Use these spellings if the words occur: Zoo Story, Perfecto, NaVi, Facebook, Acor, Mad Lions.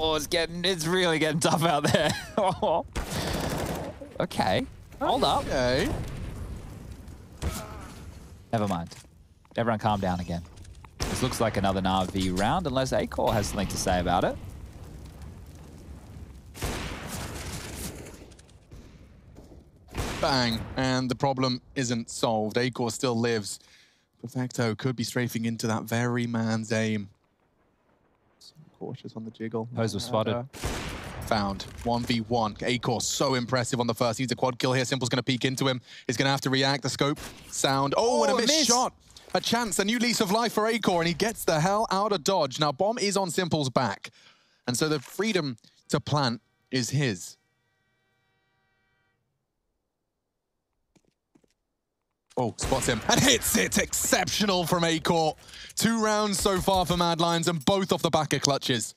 Oh, it's really getting tough out there. Okay. Hold up. Okay. Never mind. Everyone calm down again. This looks like another NaVi round, unless Acor has something to say about it. Bang, and the problem isn't solved. Acor still lives. Perfecto could be strafing into that very man's aim. So cautious on the jiggle. Pose was spotted. Found. 1v1. Acor so impressive on the first. He needs a quad kill here. Simple's going to peek into him. He's going to have to react. The scope, sound. Oh, and a missed shot. A chance, a new lease of life for Acor, and he gets the hell out of dodge. Now, bomb is on Simple's back, and so the freedom to plant is his. Oh, spots him and hits it. Exceptional from Acor. 2 rounds so far for Mad Lions and both off the back of clutches.